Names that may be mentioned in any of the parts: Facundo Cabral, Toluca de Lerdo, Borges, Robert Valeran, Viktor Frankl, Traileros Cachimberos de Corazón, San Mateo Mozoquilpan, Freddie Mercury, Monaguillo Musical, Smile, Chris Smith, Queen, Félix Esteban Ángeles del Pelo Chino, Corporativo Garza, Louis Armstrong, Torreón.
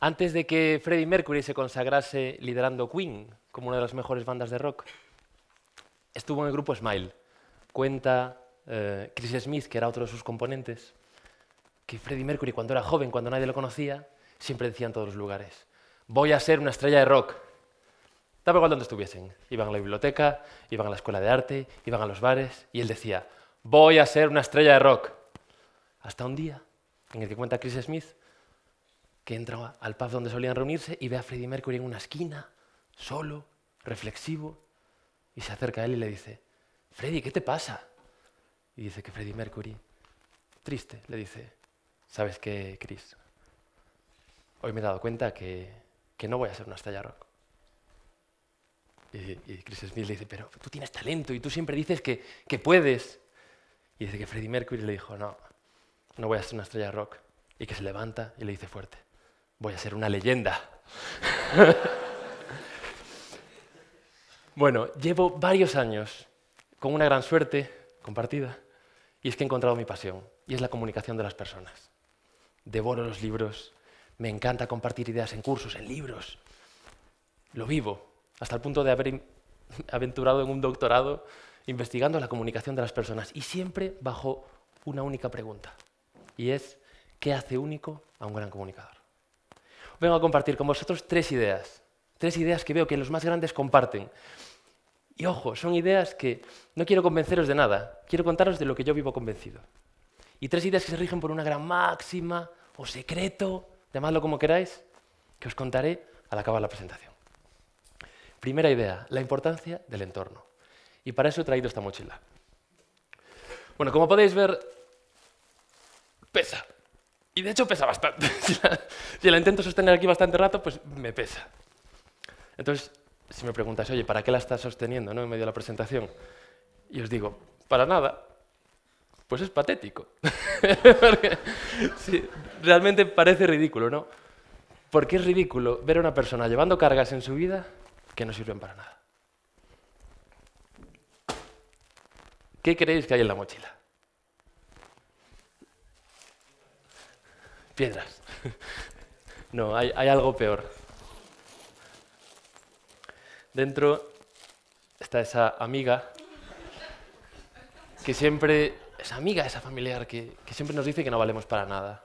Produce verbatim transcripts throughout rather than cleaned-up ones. antes de que Freddie Mercury se consagrase liderando Queen como una de las mejores bandas de rock, estuvo en el grupo Smile. Cuenta eh, Chris Smith, que era otro de sus componentes, que Freddie Mercury, cuando era joven, cuando nadie lo conocía, siempre decía en todos los lugares: voy a ser una estrella de rock. Daba igual donde estuviesen. Iban a la biblioteca, iban a la escuela de arte, iban a los bares, y él decía: voy a ser una estrella de rock. Hasta un día, en el que cuenta Chris Smith, que entra al pub donde solían reunirse y ve a Freddie Mercury en una esquina, solo, reflexivo, y se acerca a él y le dice: Freddie, ¿qué te pasa? Y dice que Freddie Mercury, triste, le dice: ¿sabes qué, Chris? Hoy me he dado cuenta que, que no voy a ser una estrella rock. Y, y Chris Smith le dice: pero tú tienes talento y tú siempre dices que, que puedes. Y dice que Freddie Mercury le dijo: no, no voy a ser una estrella rock. Y que se levanta y le dice fuerte: voy a ser una leyenda. Bueno, llevo varios años con una gran suerte compartida, y es que he encontrado mi pasión, y es la comunicación de las personas. Devoro los libros, me encanta compartir ideas en cursos, en libros. Lo vivo, hasta el punto de haber aventurado en un doctorado investigando la comunicación de las personas, y siempre bajo una única pregunta, y es: ¿qué hace único a un gran comunicador? Vengo a compartir con vosotros tres ideas, tres ideas que veo que los más grandes comparten. Y ojo, son ideas que no quiero convenceros de nada, quiero contaros de lo que yo vivo convencido. Y tres ideas que se rigen por una gran máxima o secreto, llamadlo como queráis, que os contaré al acabar la presentación. Primera idea, la importancia del entorno. Y para eso he traído esta mochila. Bueno, como podéis ver, pesa. Y de hecho pesa bastante. Si la, si la intento sostener aquí bastante rato, pues me pesa. Entonces, si me preguntáis: oye, ¿para qué la estás sosteniendo, no, en medio de la presentación? Y os digo: para nada. Pues es patético. Porque, sí, realmente parece ridículo, ¿no? Porque es ridículo ver a una persona llevando cargas en su vida que no sirven para nada. ¿Qué creéis que hay en la mochila? Piedras. No, hay, hay algo peor. Dentro está esa amiga que siempre, esa amiga, esa familiar que, que siempre nos dice que no valemos para nada.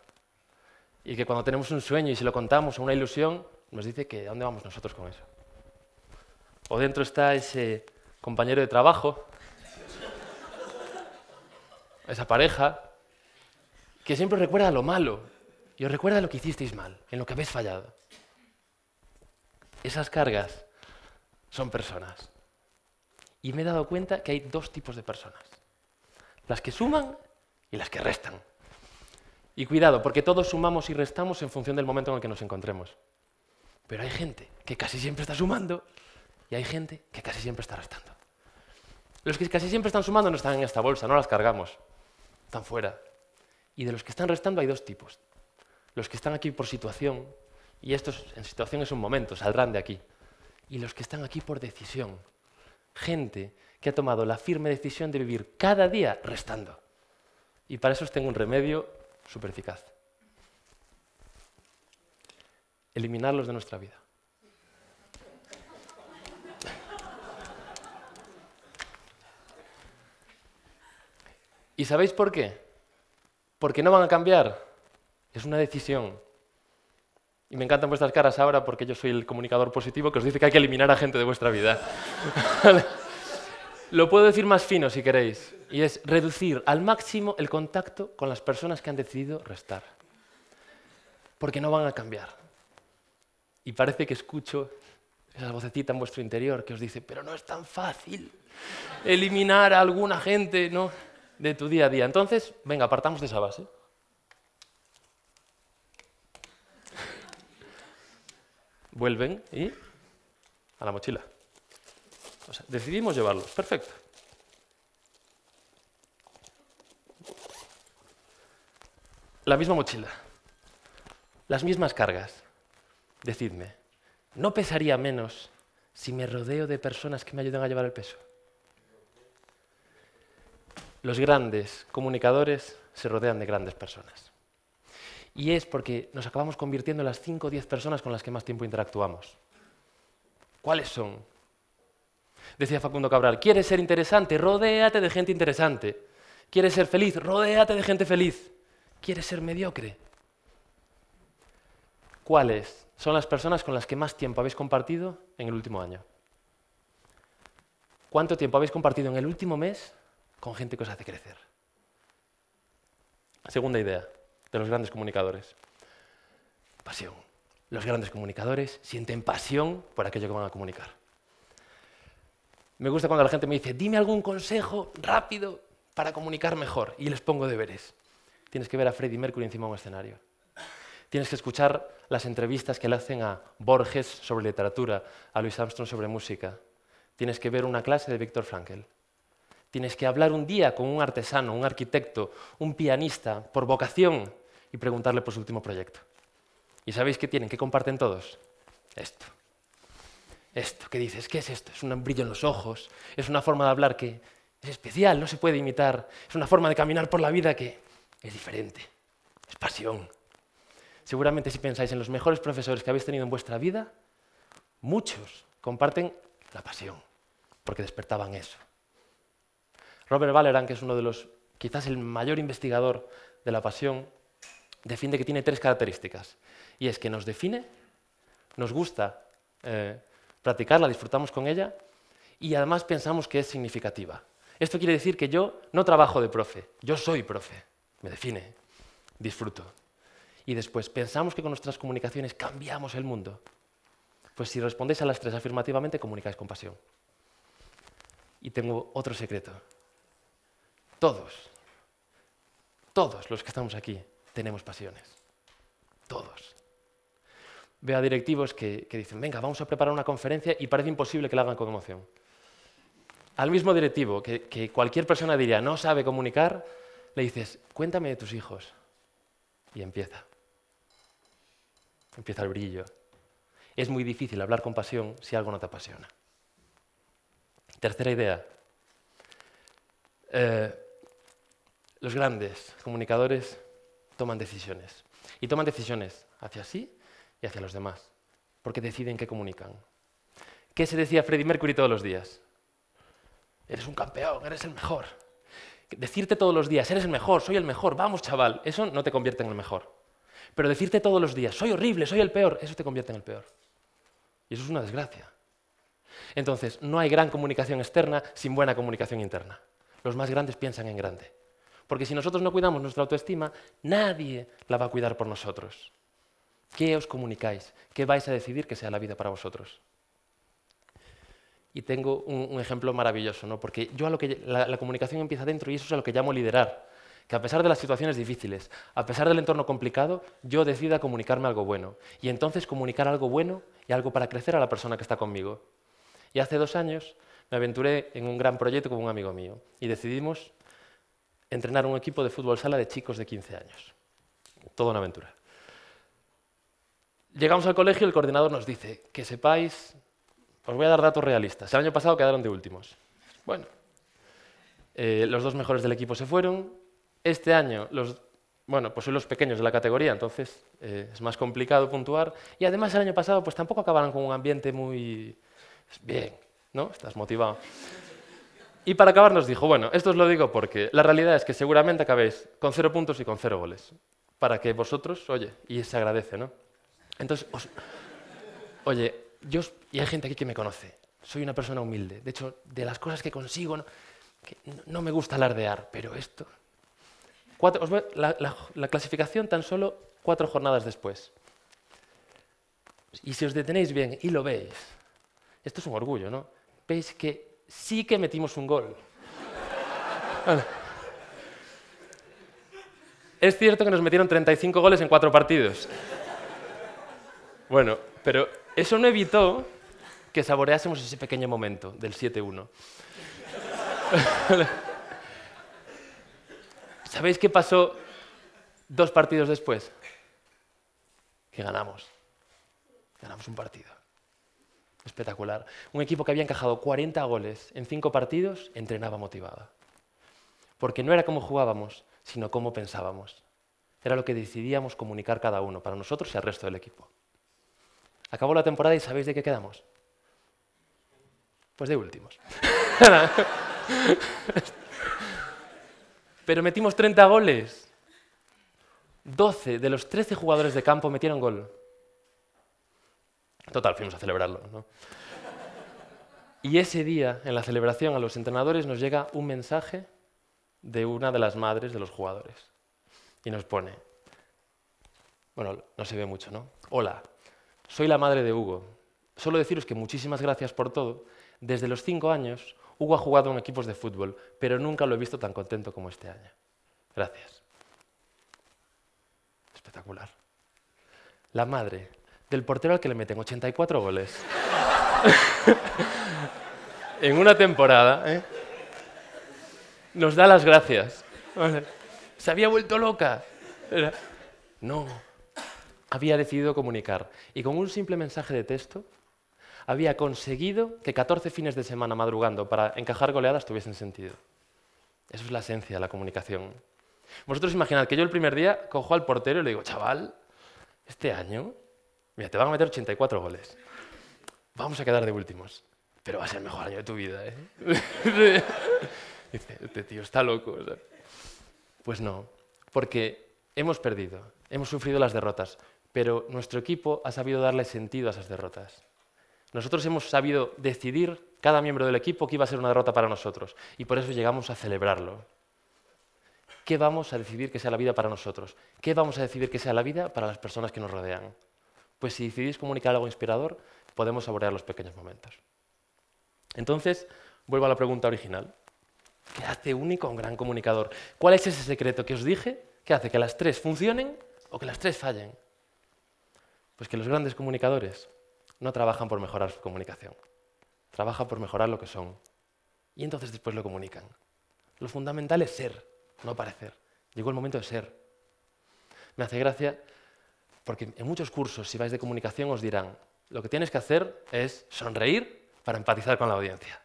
Y que cuando tenemos un sueño y se lo contamos o una ilusión, nos dice que ¿a dónde vamos nosotros con eso? O dentro está ese compañero de trabajo, esa pareja, que siempre os recuerda lo malo. Y os recuerda lo que hicisteis mal, en lo que habéis fallado. Esas cargas son personas. Y me he dado cuenta que hay dos tipos de personas. Las que suman y las que restan. Y cuidado, porque todos sumamos y restamos en función del momento en el que nos encontremos. Pero hay gente que casi siempre está sumando y hay gente que casi siempre está restando. Los que casi siempre están sumando no están en esta bolsa, no las cargamos. Están fuera. Y de los que están restando hay dos tipos. Los que están aquí por situación, y estos en situación es un momento, saldrán de aquí. Y los que están aquí por decisión. Gente que ha tomado la firme decisión de vivir cada día restando. Y para eso os tengo un remedio súper eficaz. Eliminarlos de nuestra vida. ¿Y sabéis por qué? Porque no van a cambiar. Es una decisión. Y me encantan vuestras caras ahora porque yo soy el comunicador positivo que os dice que hay que eliminar a gente de vuestra vida. Lo puedo decir más fino si queréis. Y es reducir al máximo el contacto con las personas que han decidido restar. Porque no van a cambiar. Y parece que escucho esa vocecita en vuestro interior que os dice: pero no es tan fácil eliminar a alguna gente, ¿no?, de tu día a día. Entonces, venga, partamos de esa base. Vuelven y a la mochila. O sea, decidimos llevarlos. Perfecto. La misma mochila. Las mismas cargas. Decidme, ¿no pesaría menos si me rodeo de personas que me ayudan a llevar el peso? Los grandes comunicadores se rodean de grandes personas. y es porque nos acabamos convirtiendo en las cinco o diez personas con las que más tiempo interactuamos. ¿Cuáles son? Decía Facundo Cabral, ¿quieres ser interesante? Rodéate de gente interesante. ¿Quieres ser feliz? Rodéate de gente feliz. ¿Quieres ser mediocre? ¿Cuáles son las personas con las que más tiempo habéis compartido en el último año? ¿Cuánto tiempo habéis compartido en el último mes con gente que os hace crecer? Segunda idea de los grandes comunicadores. Pasión. Los grandes comunicadores sienten pasión por aquello que van a comunicar. Me gusta cuando la gente me dice, dime algún consejo rápido para comunicar mejor. Y les pongo deberes. Tienes que ver a Freddie Mercury encima de un escenario. Tienes que escuchar las entrevistas que le hacen a Borges sobre literatura, a Louis Armstrong sobre música. Tienes que ver una clase de Viktor Frankl. Tienes que hablar un día con un artesano, un arquitecto, un pianista, por vocación, y preguntarle por su último proyecto. ¿Y sabéis qué tienen? ¿Qué comparten todos? Esto. Esto, que dices, ¿qué es esto? Es un brillo en los ojos, es una forma de hablar que es especial, no se puede imitar, es una forma de caminar por la vida que es diferente, es pasión. Seguramente si pensáis en los mejores profesores que habéis tenido en vuestra vida, muchos comparten la pasión, porque despertaban eso. Robert Valeran, que es uno de los, quizás el mayor investigador de la pasión, define que tiene tres características. Y es que nos define, nos gusta eh, practicarla, disfrutamos con ella, y además pensamos que es significativa. Esto quiere decir que yo no trabajo de profe, yo soy profe, me define, disfruto. Y después, pensamos que con nuestras comunicaciones cambiamos el mundo. Pues si respondéis a las tres afirmativamente, comunicáis con pasión. Y tengo otro secreto. Todos, todos los que estamos aquí tenemos pasiones. Todos. Veo a directivos que, que dicen, venga, vamos a preparar una conferencia y parece imposible que la hagan con emoción. Al mismo directivo, que, que cualquier persona diría, no sabe comunicar, le dices, cuéntame de tus hijos. Y empieza. Empieza el brillo. Es muy difícil hablar con pasión si algo no te apasiona. Tercera idea. Eh, Los grandes comunicadores toman decisiones. Y toman decisiones hacia sí y hacia los demás, porque deciden qué comunican. ¿Qué se decía Freddie Mercury todos los días? Eres un campeón, eres el mejor. Decirte todos los días, eres el mejor, soy el mejor, vamos chaval, eso no te convierte en el mejor. Pero decirte todos los días, soy horrible, soy el peor, eso te convierte en el peor. Y eso es una desgracia. Entonces, no hay gran comunicación externa sin buena comunicación interna. Los más grandes piensan en grande. Porque si nosotros no cuidamos nuestra autoestima, nadie la va a cuidar por nosotros. ¿Qué os comunicáis? ¿Qué vais a decidir que sea la vida para vosotros? Y tengo un, un ejemplo maravilloso, ¿no? Porque yo a lo que, la, la comunicación empieza dentro y eso es a lo que llamo liderar. Que a pesar de las situaciones difíciles, a pesar del entorno complicado, yo decida comunicarme algo bueno. Y entonces comunicar algo bueno y algo para crecer a la persona que está conmigo. Y hace dos años me aventuré en un gran proyecto con un amigo mío y decidimos entrenar un equipo de fútbol sala de chicos de quince años. Toda una aventura. Llegamos al colegio y el coordinador nos dice, que sepáis, os voy a dar datos realistas. El año pasado quedaron de últimos. Bueno, eh, los dos mejores del equipo se fueron. Este año, los, bueno, pues soy los pequeños de la categoría, entonces eh, es más complicado puntuar. Y además el año pasado pues tampoco acabaron con un ambiente muy bien, ¿no? Estás motivado. Y para acabar nos dijo, bueno, esto os lo digo porque la realidad es que seguramente acabéis con cero puntos y con cero goles. Para que vosotros, oye, y se agradece, ¿no? Entonces, os, oye, yo, y hay gente aquí que me conoce, soy una persona humilde. De hecho, de las cosas que consigo, no, que no me gusta alardear, pero esto... Cuatro, os voy, la, la, la clasificación tan solo cuatro jornadas después. Y si os detenéis bien y lo veis, esto es un orgullo, ¿no? Veis que... sí que metimos un gol. Bueno. Es cierto que nos metieron treinta y cinco goles en cuatro partidos. Bueno, pero eso no evitó que saboreásemos ese pequeño momento del siete uno. ¿Sabéis qué pasó dos partidos después? Que ganamos. Ganamos un partido. Espectacular. Un equipo que había encajado cuarenta goles en cinco partidos, entrenaba motivada. Porque no era cómo jugábamos, sino cómo pensábamos. Era lo que decidíamos comunicar cada uno, para nosotros y al resto del equipo. Acabó la temporada y ¿sabéis de qué quedamos? Pues de últimos. Pero metimos treinta goles. doce de los trece jugadores de campo metieron gol. Total, fuimos a celebrarlo, ¿no? Y ese día, en la celebración, a los entrenadores nos llega un mensaje de una de las madres de los jugadores. Y nos pone, bueno, no se ve mucho, ¿no? Hola, soy la madre de Hugo. Solo deciros que muchísimas gracias por todo. Desde los cinco años, Hugo ha jugado en equipos de fútbol, pero nunca lo he visto tan contento como este año. Gracias. Espectacular. La madre del portero al que le meten ochenta y cuatro goles. En una temporada, ¿eh? Nos da las gracias. Vale. Se había vuelto loca. Era... No. Había decidido comunicar. Y con un simple mensaje de texto, había conseguido que catorce fines de semana madrugando para encajar goleadas tuviesen sentido. Eso es la esencia de la comunicación. Vosotros imaginad que yo el primer día cojo al portero y le digo, chaval, este año, mira, te van a meter ochenta y cuatro goles. Vamos a quedar de últimos. Pero va a ser el mejor año de tu vida, ¿eh? Dice, este tío está loco. O sea. Pues no, porque hemos perdido, hemos sufrido las derrotas, pero nuestro equipo ha sabido darle sentido a esas derrotas. Nosotros hemos sabido decidir, cada miembro del equipo, que iba a ser una derrota para nosotros, y por eso llegamos a celebrarlo. ¿Qué vamos a decidir que sea la vida para nosotros? ¿Qué vamos a decidir que sea la vida para las personas que nos rodean? Pues si decidís comunicar algo inspirador, podemos saborear los pequeños momentos. Entonces, vuelvo a la pregunta original. ¿Qué hace único a un gran comunicador? ¿Cuál es ese secreto que os dije que hace que las tres funcionen o que las tres fallen? Pues que los grandes comunicadores no trabajan por mejorar su comunicación. Trabajan por mejorar lo que son. Y entonces después lo comunican. Lo fundamental es ser, no parecer. Llegó el momento de ser. Me hace gracia porque en muchos cursos, si vais de comunicación, os dirán lo que tienes que hacer es sonreír para empatizar con la audiencia.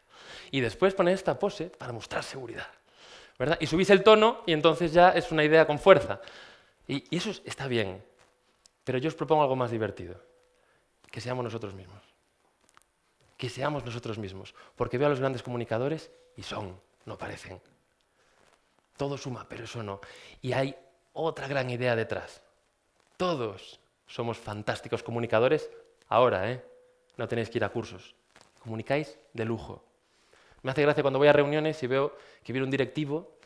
Y después poner esta pose para mostrar seguridad, ¿verdad? Y subís el tono y entonces ya es una idea con fuerza. Y, y eso está bien, pero yo os propongo algo más divertido. Que seamos nosotros mismos. Que seamos nosotros mismos, porque veo a los grandes comunicadores y son, no parecen. Todo suma, pero eso no. Y hay otra gran idea detrás. Todos somos fantásticos comunicadores ahora, ¿eh? No tenéis que ir a cursos. Comunicáis de lujo. Me hace gracia cuando voy a reuniones y veo que viene un directivo,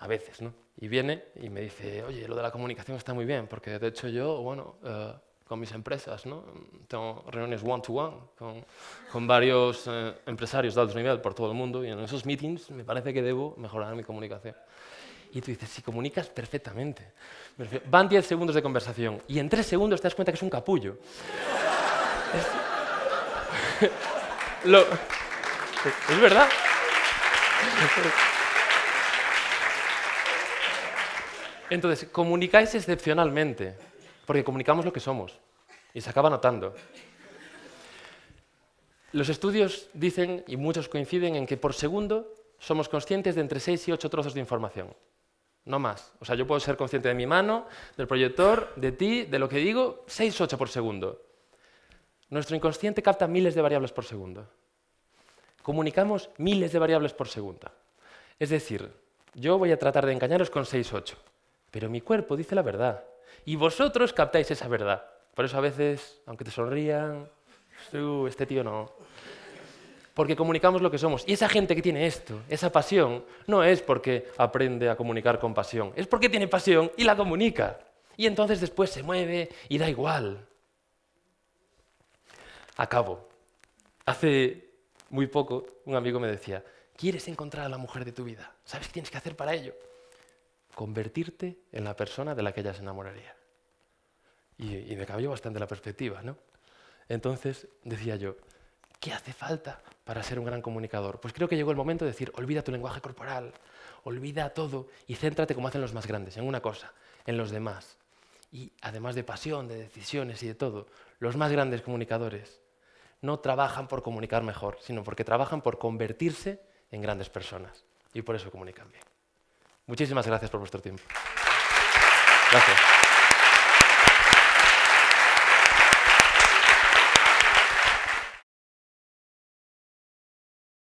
a veces, ¿no? Y viene y me dice, oye, lo de la comunicación está muy bien, porque de hecho yo, bueno, eh, con mis empresas, ¿no? Tengo reuniones one-to-one -one con, con varios eh, empresarios de alto nivel por todo el mundo y en esos meetings me parece que debo mejorar mi comunicación. Y tú dices, sí, comunicas perfectamente. Van diez segundos de conversación y en tres segundos te das cuenta que es un capullo. es... lo... Es verdad. Entonces, comunicáis excepcionalmente, porque comunicamos lo que somos y se acaba notando. Los estudios dicen, y muchos coinciden, en que por segundo somos conscientes de entre seis y ocho trozos de información. No más. O sea, yo puedo ser consciente de mi mano, del proyector, de ti, de lo que digo, seis u ocho por segundo. Nuestro inconsciente capta miles de variables por segundo. Comunicamos miles de variables por segundo. Es decir, yo voy a tratar de engañaros con seis u ocho, pero mi cuerpo dice la verdad y vosotros captáis esa verdad. Por eso a veces, aunque te sonrían, uh, este tío no. Porque comunicamos lo que somos. Y esa gente que tiene esto, esa pasión, no es porque aprende a comunicar con pasión, es porque tiene pasión y la comunica. Y entonces después se mueve y da igual. Acabo. Hace... Muy poco, un amigo me decía, ¿quieres encontrar a la mujer de tu vida? ¿Sabes qué tienes que hacer para ello? Convertirte en la persona de la que ella se enamoraría. Y, y me cambió bastante la perspectiva, ¿no? Entonces decía yo, ¿qué hace falta para ser un gran comunicador? Pues creo que llegó el momento de decir, olvida tu lenguaje corporal, olvida todo y céntrate como hacen los más grandes, en una cosa, en los demás. Y además de pasión, de decisiones y de todo, los más grandes comunicadores no trabajan por comunicar mejor, sino porque trabajan por convertirse en grandes personas. Y por eso comunican bien. Muchísimas gracias por vuestro tiempo. Gracias.